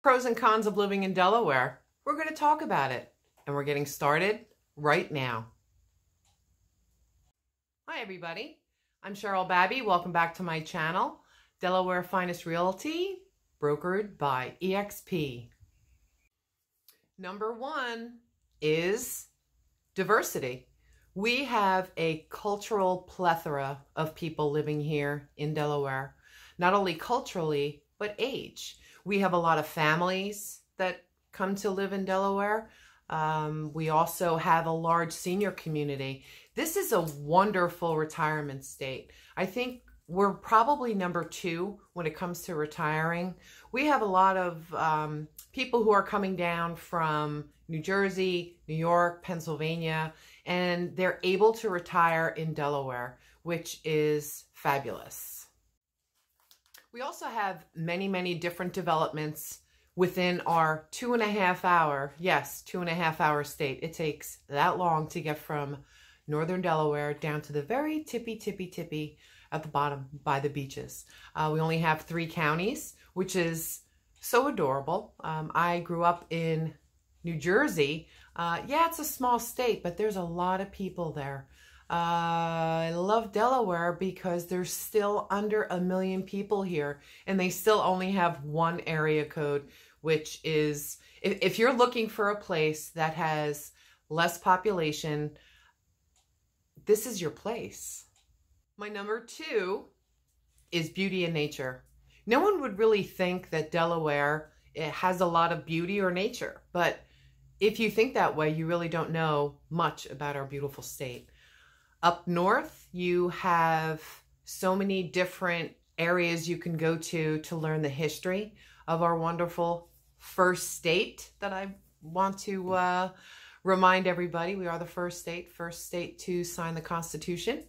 Pros and cons of living in Delaware. We're going to talk about it, and we're getting started right now. Hi everybody, I'm Cheryl Babby. Welcome back to my channel, Delaware Finest Realty, brokered by EXP. Number one is diversity. We have a cultural plethora of people living here in Delaware, not only culturally, but age. We have a lot of families that come to live in Delaware. We also have a large senior community. This is a wonderful retirement state. I think we're probably number two when it comes to retiring. We have a lot of people who are coming down from New Jersey, New York, Pennsylvania, and they're able to retire in Delaware, which is fabulous. We also have many, many different developments within our 2.5 hour, yes, 2.5 hour state. It takes that long to get from northern Delaware down to the very tippy at the bottom by the beaches. We only have 3 counties, which is so adorable. I grew up in New Jersey. Yeah, it's a small state, but there's a lot of people there. I love Delaware because there's still under 1 million people here, and they still only have 1 area code, which is, if you're looking for a place that has less population, this is your place. My number 2 is beauty and nature. No one would really think that Delaware, it has a lot of beauty or nature, but if you think that way, you really don't know much about our beautiful state. Up north, you have so many different areas you can go to learn the history of our wonderful first state that I want to remind everybody. We are the first state to sign the Constitution.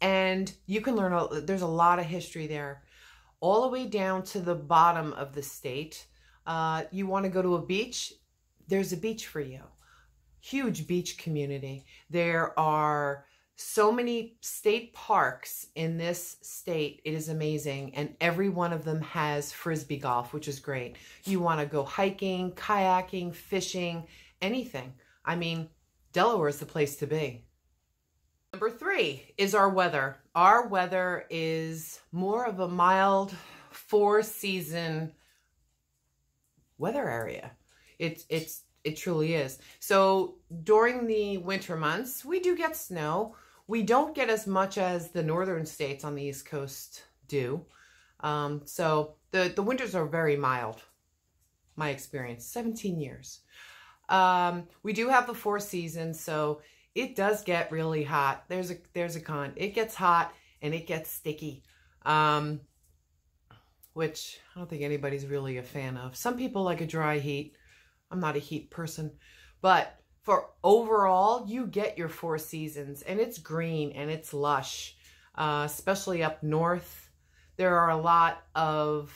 And you can learn, there's a lot of history there. All the way down to the bottom of the state, you want to go to a beach, there's a beach for you. Huge beach community. There are so many state parks in this state. It is amazing, and every one of them has frisbee golf, which is great. You want to go hiking, kayaking, fishing, anything. I mean, Delaware is the place to be. Number 3 is our weather. Our weather is more of a mild 4-season weather area. It truly is. So during the winter months, we do get snow. We don't get as much as the northern states on the East Coast do. So the winters are very mild, my experience, 17 years. We do have the 4 seasons, so it does get really hot. There's a con. It gets hot and it gets sticky, which I don't think anybody's really a fan of. Some people like a dry heat. I'm not a heat person, but for overall, you get your 4 seasons, and it's green and it's lush, especially up north. There are a lot of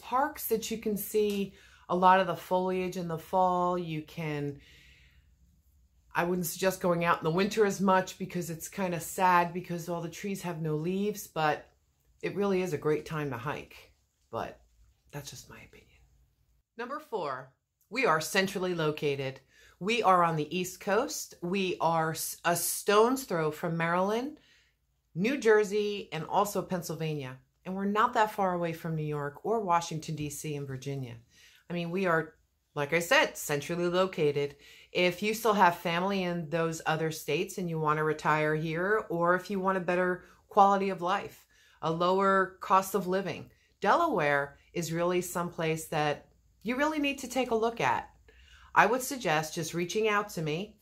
parks that you can see a lot of the foliage in the fall. You can, I wouldn't suggest going out in the winter as much because it's kind of sad because all the trees have no leaves, but it really is a great time to hike, but that's just my opinion. Number 4, we are centrally located. We are on the East Coast. We are a stone's throw from Maryland, New Jersey, and also Pennsylvania. And we're not that far away from New York or Washington, D.C. and Virginia. I mean, we are, like I said, centrally located. If you still have family in those other states and you want to retire here, or if you want a better quality of life, a lower cost of living, Delaware is really someplace that you really need to take a look at. I would suggest just reaching out to me,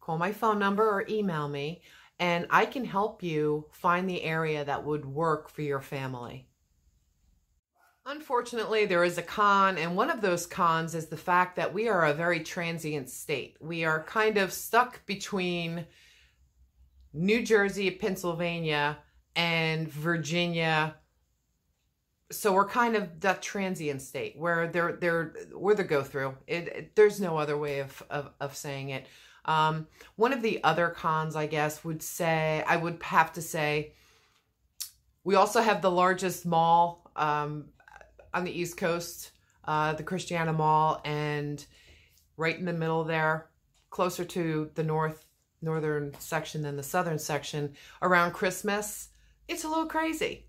call my phone number or email me, and I can help you find the area that would work for your family. Unfortunately, there is a con, and one of those cons is the fact that we are a very transient state. We are kind of stuck between New Jersey, Pennsylvania, and Virginia. So we're kind of that transient state where we're the go-through. There's no other way of saying it. One of the other cons, I guess, I would have to say, we also have the largest mall. on the East Coast, the Christiana Mall, and right in the middle there, closer to the northern section than the southern section, around Christmas, it's a little crazy.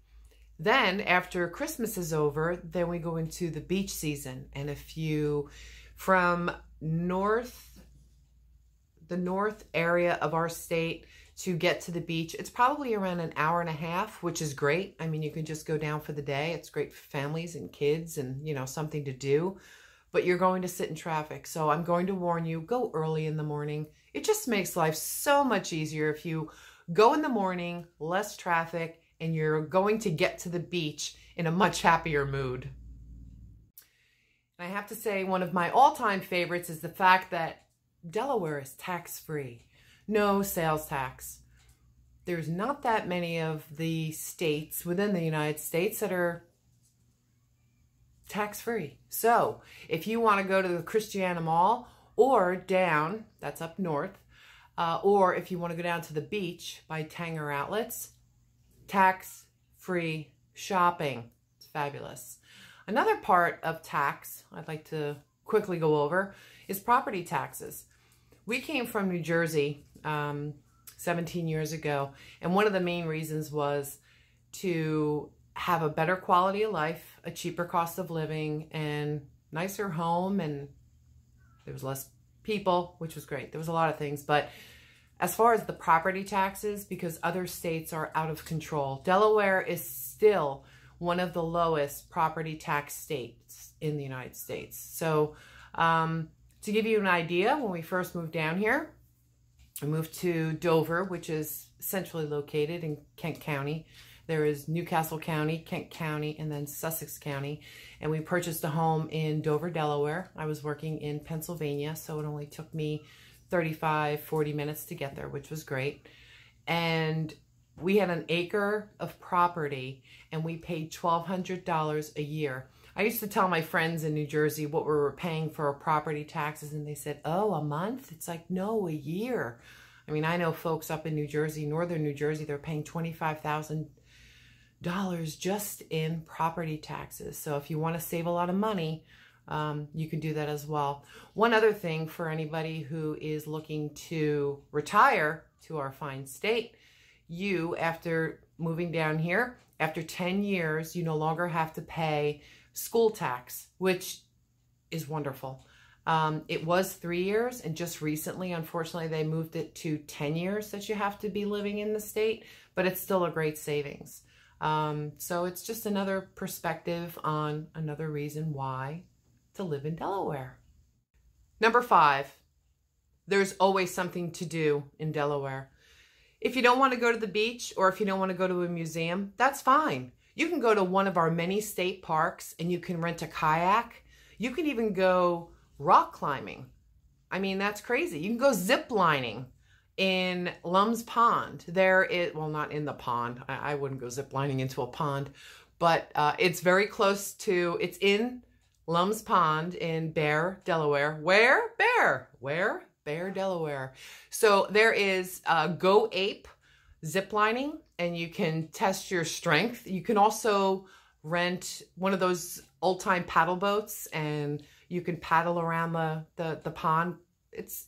Then after Christmas is over, then we go into the beach season. And if you, from the north area of our state to get to the beach, it's probably around an hour and a half, which is great. I mean, you can just go down for the day. It's great for families and kids and, you know, something to do, but you're going to sit in traffic. So I'm going to warn you, go early in the morning. It just makes life so much easier if you go in the morning, less traffic, and you're going to get to the beach in a much happier mood. And I have to say, one of my all-time favorites is the fact that Delaware is tax-free. No sales tax. There's not that many of the states within the United States that are tax-free. So if you want to go to the Christiana Mall or down, that's up north, or if you want to go down to the beach by Tanger Outlets, tax-free shopping. It's fabulous. Another part of tax I'd like to quickly go over is property taxes. We came from New Jersey 17 years ago, and one of the main reasons was to have a better quality of life, a cheaper cost of living, and nicer home, and there was less people, which was great. There was a lot of things, but as far as the property taxes, because other states are out of control, Delaware is still one of the lowest property tax states in the United States. So to give you an idea, when we first moved down here, I moved to Dover, which is centrally located in Kent County. There is New Castle County, Kent County, and then Sussex County. And we purchased a home in Dover, Delaware. I was working in Pennsylvania, so it only took me 35, 40 minutes to get there, which was great. And we had an acre of property, and we paid $1,200 a year. I used to tell my friends in New Jersey what we were paying for our property taxes, and they said, oh, a month? It's like, no, a year. I mean, I know folks up in New Jersey, northern New Jersey, they're paying $25,000 just in property taxes. So if you want to save a lot of money, you can do that as well. One other thing for anybody who is looking to retire to our fine state, you, after moving down here, after 10 years, you no longer have to pay school tax, which is wonderful. It was 3 years, and just recently, unfortunately, they moved it to 10 years that you have to be living in the state, but it's still a great savings. So it's just another perspective on another reason why to live in Delaware. Number 5, there's always something to do in Delaware. If you don't want to go to the beach, or if you don't want to go to a museum, that's fine. You can go to one of our many state parks and you can rent a kayak. You can even go rock climbing. I mean, that's crazy. You can go zip lining in Lums Pond. There is, well, not in the pond. I wouldn't go zip lining into a pond, but it's very close to, it's in Lums Pond in Bear, Delaware. Where? Bear. Where? Bear, Delaware. So there is Go Ape zip lining, and you can test your strength. You can also rent one of those old-time paddle boats, and you can paddle around the pond. It's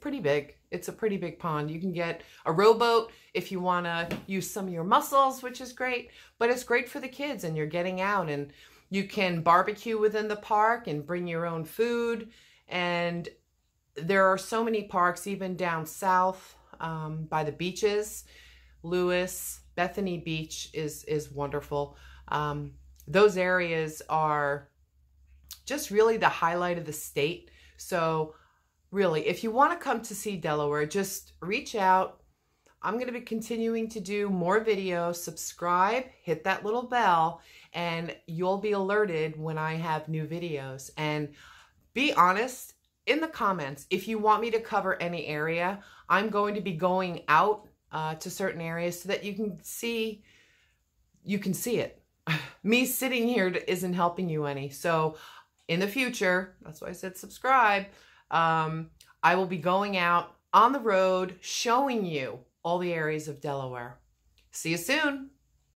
pretty big. It's a pretty big pond. You can get a rowboat if you want to use some of your muscles, which is great, but it's great for the kids, and you're getting out, and you can barbecue within the park and bring your own food. And there are so many parks, even down south by the beaches. Lewis, Bethany Beach is wonderful. Those areas are just really the highlight of the state. So really, if you want to come to see Delaware, just reach out. I'm going to be continuing to do more videos. Subscribe, hit that little bell, and you'll be alerted when I have new videos. And be honest in the comments if you want me to cover any area. I'm going to be going out to certain areas so that you can see it. Me sitting here isn't helping you any. So in the future, that's why I said subscribe, I will be going out on the road showing you all the areas of Delaware. See you soon.